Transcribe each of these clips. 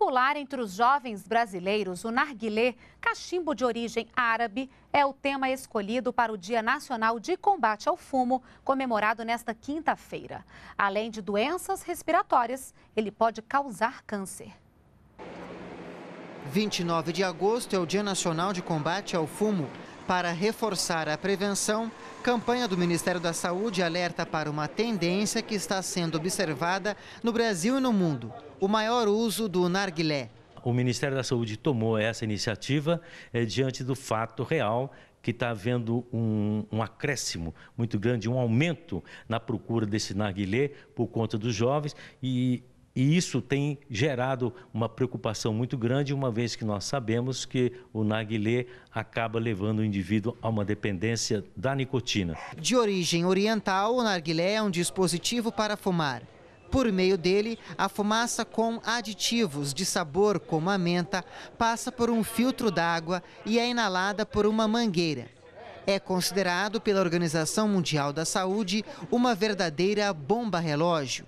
Popular entre os jovens brasileiros, o narguilé, cachimbo de origem árabe, é o tema escolhido para o Dia Nacional de Combate ao Fumo, comemorado nesta quinta-feira. Além de doenças respiratórias, ele pode causar câncer. 29 de agosto é o Dia Nacional de Combate ao Fumo. Para reforçar a prevenção, campanha do Ministério da Saúde alerta para uma tendência que está sendo observada no Brasil e no mundo, o maior uso do narguilé. O Ministério da Saúde tomou essa iniciativa diante do fato real que está havendo um acréscimo muito grande, um aumento na procura desse narguilé por conta dos jovens e isso tem gerado uma preocupação muito grande, uma vez que nós sabemos que o narguilé acaba levando o indivíduo a uma dependência da nicotina. De origem oriental, o narguilé é um dispositivo para fumar. Por meio dele, a fumaça com aditivos de sabor, como a menta, passa por um filtro d'água e é inalada por uma mangueira. É considerado pela Organização Mundial da Saúde uma verdadeira bomba-relógio.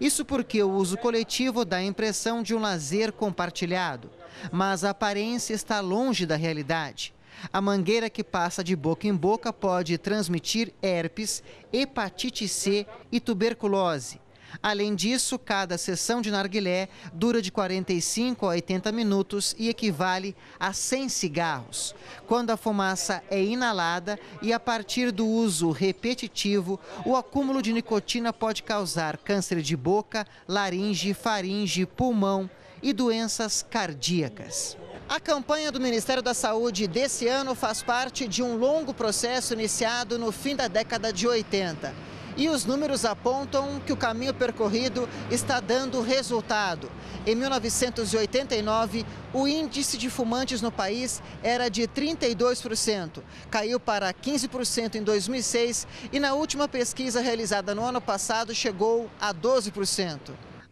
Isso porque o uso coletivo dá a impressão de um lazer compartilhado, mas a aparência está longe da realidade. A mangueira que passa de boca em boca pode transmitir herpes, hepatite C e tuberculose. Além disso, cada sessão de narguilé dura de 45 a 80 minutos e equivale a 100 cigarros. Quando a fumaça é inalada e a partir do uso repetitivo, o acúmulo de nicotina pode causar câncer de boca, laringe, faringe, pulmão e doenças cardíacas. A campanha do Ministério da Saúde desse ano faz parte de um longo processo iniciado no fim da década de 80. E os números apontam que o caminho percorrido está dando resultado. Em 1989, o índice de fumantes no país era de 32%, caiu para 15% em 2006 e na última pesquisa realizada no ano passado chegou a 12%.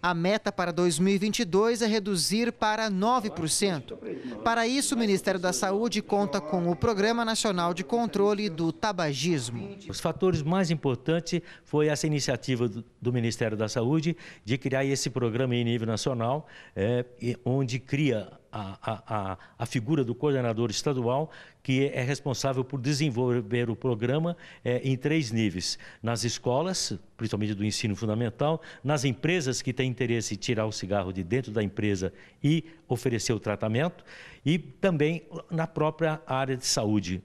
A meta para 2022 é reduzir para 9%. Para isso, o Ministério da Saúde conta com o Programa Nacional de Controle do Tabagismo. Os fatores mais importantes foi essa iniciativa do Ministério da Saúde de criar esse programa em nível nacional, onde cria a figura do coordenador estadual, que é responsável por desenvolver o programa em 3 níveis. Nas escolas, principalmente do ensino fundamental, nas empresas que têm interesse em tirar o cigarro de dentro da empresa e oferecer o tratamento, e também na própria área de saúde.